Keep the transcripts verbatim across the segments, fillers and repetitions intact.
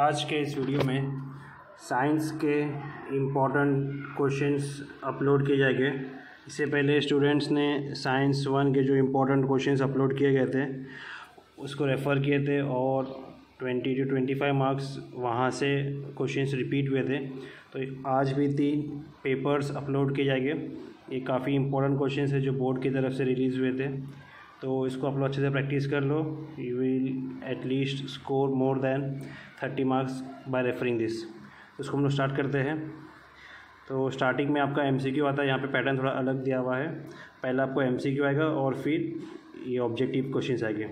आज के इस वीडियो में साइंस के इम्पॉर्टेंट क्वेश्चंस अपलोड किए जाएंगे। इससे पहले स्टूडेंट्स ने साइंस वन के जो इम्पोर्टेंट क्वेश्चंस अपलोड किए गए थे उसको रेफ़र किए थे और twenty two twenty five marks वहाँ से क्वेश्चंस रिपीट हुए थे। तो आज भी तीन पेपर्स अपलोड किए जाएंगे। ये काफ़ी इम्पोर्टेंट क्वेश्चंस है जो बोर्ड की तरफ से रिलीज़ हुए थे, तो इसको आप लोग अच्छे से प्रैक्टिस कर लो। You will at least score more than thirty marks by referring this. उसको हम लोग स्टार्ट करते हैं। तो स्टार्टिंग में आपका एमसीक्यू आता है, यहाँ पे पैटर्न थोड़ा अलग दिया हुआ है। पहला आपको एमसीक्यू आएगा और फिर ये ऑब्जेक्टिव क्वेश्चंस आएंगे।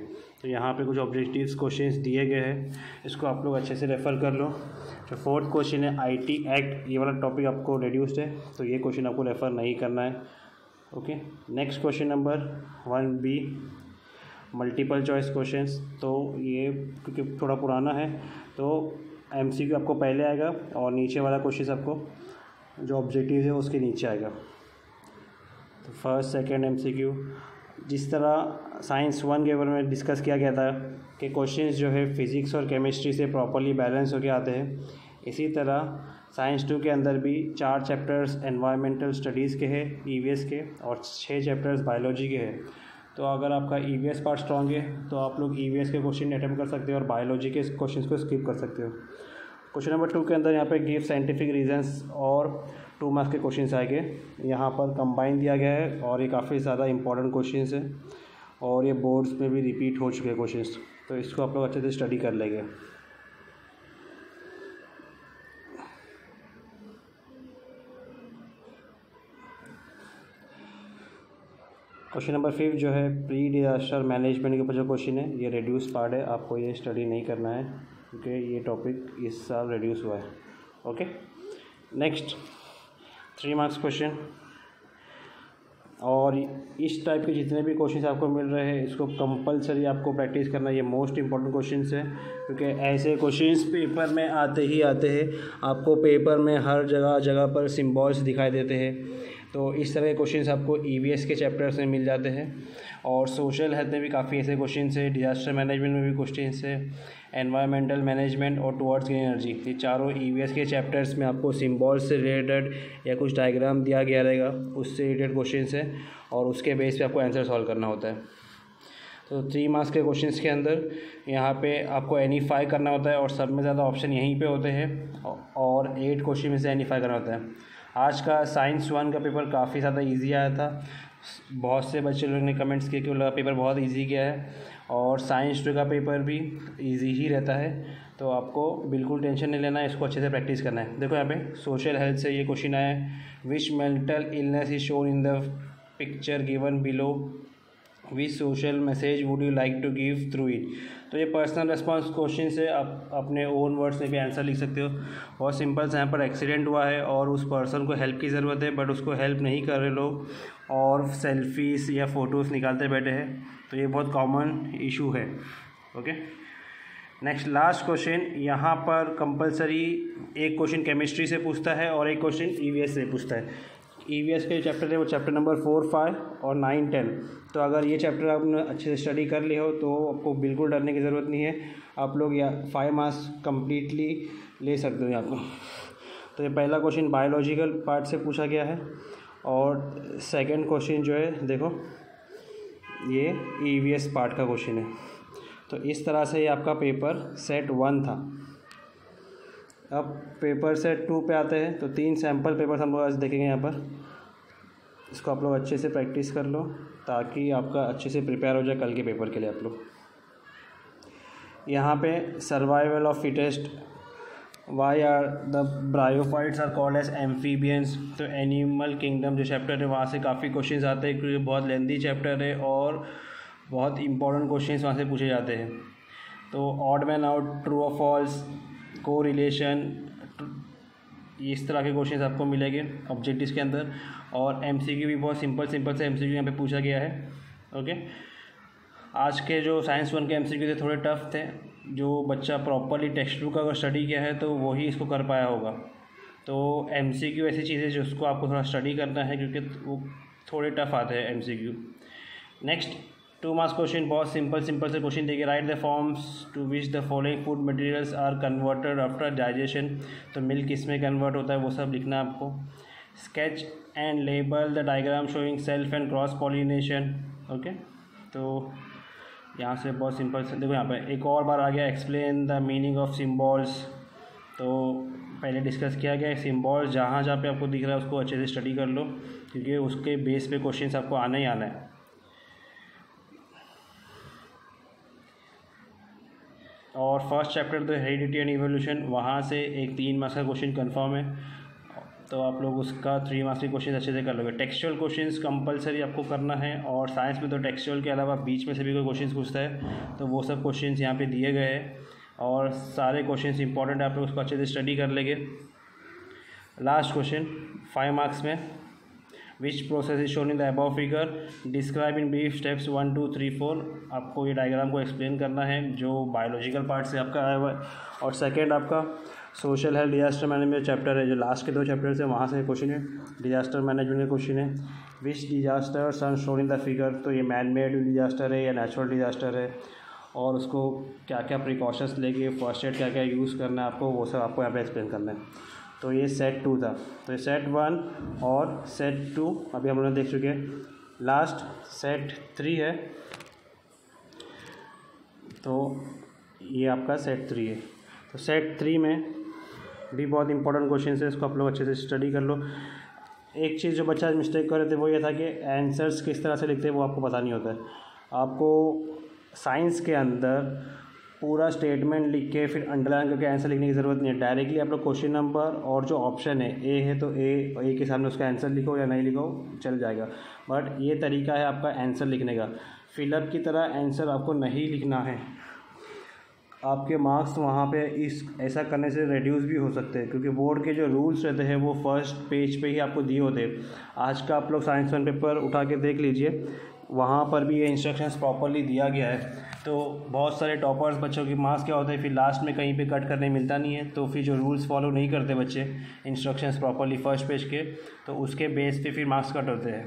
तो यहाँ पे कुछ ऑब्जेक्टिव्स क्वेश्चंस दिए गए हैं, इसको आप लोग अच्छे से रेफ़र कर लो। तो फोर्थ क्वेश्चन है आई टी एक्ट, ये वाला टॉपिक आपको रिड्यूस्ड है, तो ये क्वेश्चन आपको रेफ़र नहीं करना है। Okay, next question number one B multiple choice questions. तो ये क्योंकि थोड़ा पुराना है तो एमसीक्यू आपको पहले आएगा और नीचे वाला क्वेश्चन आपको जो ऑब्जेक्टिव है उसके नीचे आएगा। तो फर्स्ट सेकंड एमसीक्यू, जिस तरह साइंस वन के बारे में डिस्कस किया गया था कि क्वेश्चंस जो है फिज़िक्स और केमिस्ट्री से प्रॉपर्ली बैलेंस होकर आते हैं, इसी तरह साइंस टू के अंदर भी चार चैप्टर्स एनवायरमेंटल स्टडीज़ के हैं ईवीएस के और छः चैप्टर्स बायोलॉजी के हैं। तो अगर आपका ईवीएस पार्ट स्ट्रॉन्ग है तो आप लोग ईवीएस के क्वेश्चन अटैम्प्ट कर सकते हो और बायोलॉजी के क्वेश्चंस को स्किप कर सकते हो। क्वेश्चन नंबर टू के अंदर यहाँ पे गिव साइंटिफिक रीजंस और टू मार्क्स के क्वेश्चंस आएंगे। यहाँ पर कंबाइन दिया गया है और ये काफ़ी ज़्यादा इंपॉर्टेंट क्वेश्चंस है और ये बोर्ड्स में भी रिपीट हो चुके हैं क्वेश्चंस, तो इसको आप लोग अच्छे से स्टडी कर लेंगे। क्वेश्चन नंबर फिफ्थ जो है प्री डिजास्टर मैनेजमेंट के ऊपर जो क्वेश्चन है, ये रिड्यूस पार्ट है, आपको ये स्टडी नहीं करना है क्योंकि ये टॉपिक इस साल रिड्यूस हुआ है। Okay, next three marks question, और इस टाइप के जितने भी क्वेश्चन आपको मिल रहे हैं इसको कंपलसरी आपको प्रैक्टिस करना है। ये मोस्ट इंपॉर्टेंट क्वेश्चन है क्योंकि ऐसे क्वेश्चंस पेपर में आते ही आते हैं, आपको पेपर में हर जगह जगह पर सिम्बॉल्स दिखाई देते हैं। तो इस तरह के क्वेश्चंस आपको ईवीएस के चैप्टर्स में मिल जाते हैं और सोशल हेल्थ में भी काफ़ी ऐसे क्वेश्चन है, डिजास्टर मैनेजमेंट में भी क्वेश्चन है, एनवायरमेंटल मैनेजमेंट और टुवर्ड्स ग्रीन एनर्जी। ये चारों ईवीएस के चैप्टर्स में आपको सिम्बॉल्स से रिलेटेड या कुछ डायग्राम दिया गया रहेगा, उससे रिलेटेड क्वेश्चन है और उसके बेस पे आपको आंसर सॉल्व करना होता है। तो थ्री मार्क्स के क्वेश्चंस के अंदर यहाँ पे आपको एनीफाई करना होता है और सब में ज़्यादा ऑप्शन यहीं पे होते हैं और एट क्वेश्चन में से एनीफाई करना होता है। आज का साइंस वन का पेपर काफ़ी ज़्यादा इजी आया था, बहुत से बच्चे लोगों ने कमेंट्स किए कि उनका पेपर बहुत इजी गया है, और साइंस टू का पेपर भी इजी ही रहता है, तो आपको बिल्कुल टेंशन नहीं लेना है, इसको अच्छे से प्रैक्टिस करना है। देखो यहाँ पे सोशल हेल्थ से ये क्वेश्चन आया है, which mental illness is shown in the picture given below, which social message would you like to give through it. तो ये पर्सनल रिस्पॉन्स क्वेश्चन से आप अपने ओन वर्ड्स में भी आंसर लिख सकते हो। बहुत सिंपल सा, यहाँ पर एक्सीडेंट हुआ है और उस पर्सन को हेल्प की ज़रूरत है बट उसको हेल्प नहीं कर रहे लोग और सेल्फीज या फ़ोटोज़ निकालते बैठे हैं, तो ये बहुत कॉमन इशू है। ओके, नेक्स्ट लास्ट क्वेश्चन, यहाँ पर कंपलसरी एक क्वेश्चन केमिस्ट्री से पूछता है और एक क्वेश्चन ईवीएस से पूछता है। ईवीएस के चैप्टर है वो चैप्टर नंबर फोर फाइव और नाइन टेन। तो अगर ये चैप्टर आपने अच्छे से स्टडी कर लिए हो तो आपको बिल्कुल डरने की ज़रूरत नहीं है, आप लोग या फाइव मार्क्स कम्प्लीटली ले सकते हो आपको। तो ये पहला क्वेश्चन बायोलॉजिकल पार्ट से पूछा गया है और सेकंड क्वेश्चन जो है देखो ये ईवीएस पार्ट का क्वेश्चन है। तो इस तरह से ये आपका पेपर सेट वन था। अब पेपर सेट टू पे आते हैं, तो तीन सैम्पल पेपर्स हम लोग आज देखेंगे यहाँ पर। इसको आप लोग अच्छे से प्रैक्टिस कर लो ताकि आपका अच्छे से प्रिपेयर हो जाए कल के पेपर के लिए। आप लोग यहाँ पे survival of fittest, why are the bryophytes are called as amphibians. तो एनिमल किंगडम जो चैप्टर है वहाँ से काफ़ी क्वेश्चन आते हैं क्योंकि बहुत लेंदी चैप्टर है और बहुत इंपॉर्टेंट क्वेश्चन वहाँ से पूछे जाते हैं। तो ऑड मैन आउट, ट्रू और फॉल्स, को रिलेशन, इस तरह के क्वेश्चन आपको मिलेंगे ऑब्जेक्टिव्स के अंदर। और एमसीक्यू भी बहुत सिंपल सिंपल से एमसीक्यू यहाँ पे पूछा गया है। ओके, आज के जो साइंस वन के एमसीक्यू थे थोड़े टफ थे, जो बच्चा प्रॉपरली टेक्स्ट बुक का अगर स्टडी किया है तो वही इसको कर पाया होगा। तो एमसीक्यू ऐसी चीज़ है जिसको आपको थोड़ा स्टडी करना है क्योंकि वो थोड़े टफ आते हैं MCQ. Next two marks question बहुत सिंपल सिंपल से क्वेश्चन देखिए। Right the forms to which the following food materials are converted after digestion, तो मिल्क किसमें कन्वर्ट होता है वो सब लिखना है आपको। Sketch and label the diagram showing self and cross pollination. Okay, तो यहाँ से बहुत सिंपल से देखो, यहाँ पर एक और बार आ गया explain the meaning of symbols. तो पहले डिस्कस किया गया सिम्बॉल्स, जहाँ जहाँ पे आपको दिख रहा है उसको अच्छे से स्टडी कर लो, क्योंकि उसके बेस पे क्वेश्चंस आपको आना ही आना है। और first chapter the heredity and evolution, वहाँ से एक तीन मार्क्स का क्वेश्चन कंफर्म है, तो आप लोग उसका थ्री मार्क्स के क्वेश्चन अच्छे से कर लोगे। टेक्सचुअल क्वेश्चंस कंपलसरी आपको करना है, और साइंस में तो टेक्सचुअल के अलावा बीच में से भी कोई क्वेश्चन पूछता है, तो वो सब क्वेश्चन यहाँ पर दिए गए हैं और सारे क्वेश्चंस इंपॉर्टेंट है, आप लोग उसको अच्छे से स्टडी कर लेंगे। लास्ट क्वेश्चन फाइव मार्क्स में, which process is shown in the above figure, describe in brief steps one two three four. आपको ये डायग्राम को एक्सप्लेन करना है जो बायोलॉजिकल पार्ट से आपका आया हुआ है। और सेकेंड आपका social health disaster management chapter है, जो लास्ट के दो चैप्टर है वहाँ से क्वेश्चन है, डिजास्टर मैनेजमेंट का क्वेश्चन है। Which disasters are shown in the figure, तो ये मैन मेड डिजास्टर है या नेचुरल डिजास्टर है, और उसको क्या क्या प्रिकॉशंस लेके फर्स्ट एड क्या क्या यूज़ करना है आपको, वो सब आपको यहाँ पे एक्सप्लेन करना है। तो ये सेट टू था, तो ये सेट वन और सेट टू अभी हम लोग देख चुके हैं। लास्ट सेट थ्री है, तो ये आपका सेट थ्री है। तो सेट थ्री में भी बहुत इंपॉर्टेंट क्वेश्चन है, इसको आप लोग अच्छे से स्टडी कर लो। एक चीज़ जो बच्चा मिस्टेक कर रहे थे वो ये था कि आंसर्स किस तरह से लिखते हैं वो आपको पता नहीं होता है। आपको साइंस के अंदर पूरा स्टेटमेंट लिख के फिर अंडरलाइन करके आंसर लिखने की ज़रूरत नहीं है, डायरेक्टली आप लोग क्वेश्चन नंबर और जो ऑप्शन है ए है तो ए ए के सामने उसका आंसर लिखो या नहीं लिखो चल जाएगा। बट ये तरीका है आपका आंसर लिखने का, फिलअप की तरह आंसर आपको नहीं लिखना है। आपके मार्क्स वहाँ पे इस ऐसा करने से रिड्यूस भी हो सकते हैं, क्योंकि बोर्ड के जो रूल्स रहते हैं वो फर्स्ट पेज पे ही आपको दिए होते हैं। आज का आप लोग साइंस वन पेपर उठा के देख लीजिए, वहाँ पर भी ये इंस्ट्रक्शंस प्रॉपरली दिया गया है। तो बहुत सारे टॉपर्स बच्चों के मार्क्स क्या होते हैं फिर लास्ट में कहीं पे कट करने मिलता नहीं है, तो फिर जो रूल्स फॉलो नहीं करते बच्चे इंस्ट्रक्शंस प्रॉपरली फर्स्ट पेज के, तो उसके बेस पे फिर मार्क्स कट होते हैं।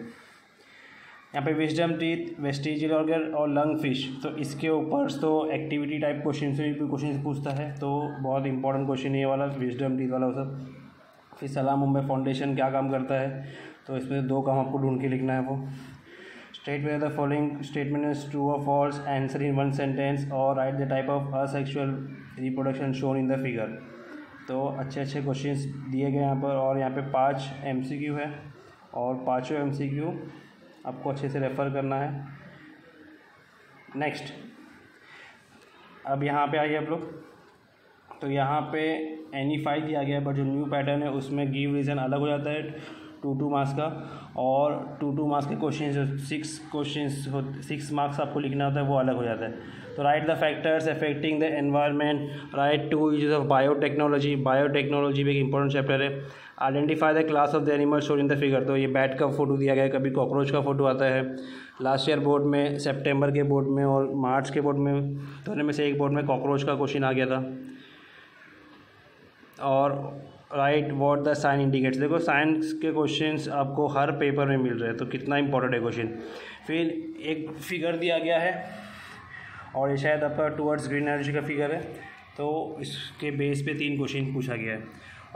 यहाँ पे विजडम टीथ वेस्टिजियल ऑर्गन और लंग फिश, तो इसके ऊपर तो एक्टिविटी टाइप क्वेश्चन से भी क्वेश्चन पूछता है, तो बहुत इंपॉर्टेंट क्वेश्चन ये वाला विजडम टीथ वाला सब। फिर सलाम मुंबई फाउंडेशन क्या काम करता है, तो इसमें दो काम आपको ढूंढ के लिखना है। वो state whether following statement is true और false, answer in one sentence, और write the type of asexual reproduction shown in the figure. तो अच्छे अच्छे क्वेश्चंस दिए गए यहाँ पर, और यहाँ पे पांच एमसीक्यू है और पांचों एमसीक्यू आपको अच्छे से रेफ़र करना है। नेक्स्ट अब यहाँ पे आइए आप लोग, तो यहाँ पे एनी फाइव दिया गया है, बट जो न्यू पैटर्न है उसमें गिव रीज़न अलग हो जाता है टू टू मार्क्स का, और टू टू मार्क्स के क्वेश्चन जो सिक्स क्वेश्चन सिक्स मार्क्स आपको लिखना होता है वो अलग हो जाता है। तो write the factors affecting the environment, write two use of biotechnology, biotechnology भी एक इंपॉर्टेंट चैप्टर है। Identify the class of the animal shown in the figure, तो ये बैट का फोटो दिया गया है, कभी कॉकरोच का फोटो आता है। लास्ट ईयर बोर्ड में सेप्टेम्बर के बोर्ड में और मार्च के बोर्ड में दोनों में से एक बोर्ड में कॉकरोच का क्वेश्चन आ गया था। और write what the sign indicates, देखो साइंस के क्वेश्चंस आपको हर पेपर में मिल रहे हैं, तो कितना इंपॉर्टेंट है क्वेश्चन। फिर एक फिगर दिया गया है, और ये शायद आपका टुवर्ड्स ग्रीन एनर्जी का फिगर है, तो इसके बेस पे तीन क्वेश्चन पूछा गया है।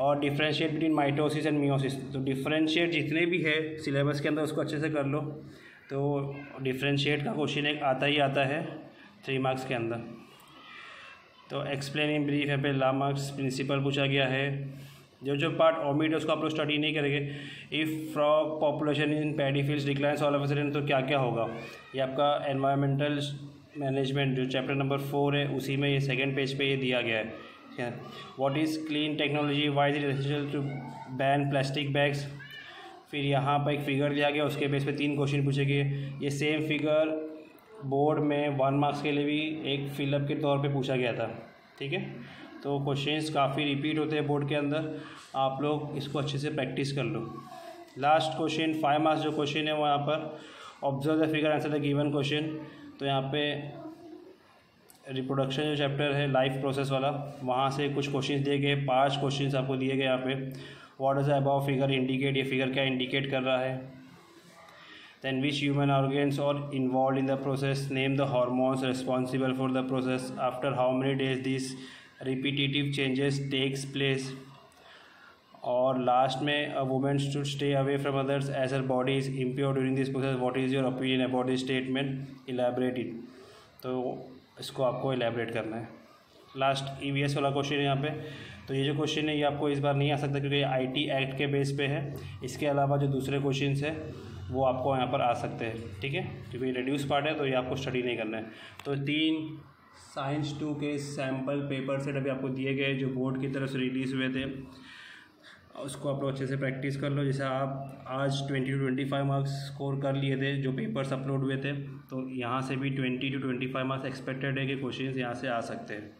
और differentiate between mitosis and meiosis, तो डिफ्रेंशिएट जितने भी है सिलेबस के अंदर उसको अच्छे से कर लो। तो डिफ्रेंशिएट का क्वेश्चन एक आता ही आता है थ्री मार्क्स के अंदर। तो एक्सप्लेन इन ब्रीफ है पे ला मार्क्स, प्रिंसिपल पूछा गया है। जो जो पार्ट ओमिट है उसको आप लोग स्टडी नहीं करेंगे। If frog population in paddy fields declines all of a sudden, तो क्या क्या होगा, ये आपका एनवायरमेंटल मैनेजमेंट जो चैप्टर नंबर फोर है उसी में ये सेकंड पेज पे ये दिया गया है। What is clean technology, why is it essential to ban plastic bags. फिर यहाँ पर एक फिगर दिया गया, उसके बेस पर तीन क्वेश्चन पूछे गए। ये सेम फिगर बोर्ड में वन मार्क्स के लिए भी एक फिलअप के तौर पर पूछा गया था, ठीक है। तो क्वेश्चंस काफ़ी रिपीट होते हैं बोर्ड के अंदर, आप लोग इसको अच्छे से प्रैक्टिस कर लो। लास्ट क्वेश्चन फाइव मार्क्स जो क्वेश्चन है वो यहाँ पर observe the figure answer the given question, तो यहाँ पे रिप्रोडक्शन जो चैप्टर है लाइफ प्रोसेस वाला वहाँ से कुछ क्वेश्चंस दिए गए, पांच क्वेश्चंस आपको दिए गए यहाँ पे। What does the above figure indicate, ये फिगर क्या इंडिकेट कर रहा है। then which human organs are involved in the process, name the hormones responsible for the process, after how many days these repetitive changes takes place, और last में a women should stay away from others as her body is impure during this process, what is your opinion about this statement, elaborate it. तो इसको आपको elaborate करना है। Last EVS वाला question है यहाँ पे, तो ये जो क्वेश्चन है ये आपको इस बार नहीं आ सकता क्योंकि आईटी एक्ट के बेस पे है। इसके अलावा जो दूसरे क्वेश्चन है वो आपको यहाँ पर आ सकते हैं, ठीक है, क्योंकि रिड्यूस पार्ट है तो ये आपको स्टडी नहीं करना है। तो तीन साइंस टू के सैम्पल पेपर सेट अभी आपको दिए गए जो बोर्ड की तरफ से रिलीज़ हुए थे, उसको आप लोग अच्छे से प्रैक्टिस कर लो। जैसे आप आज twenty two twenty five marks score कर लिए थे जो पेपर्स अपलोड हुए थे, तो यहाँ से भी twenty two twenty five marks expected है कि क्वेश्चन यहाँ से आ सकते हैं।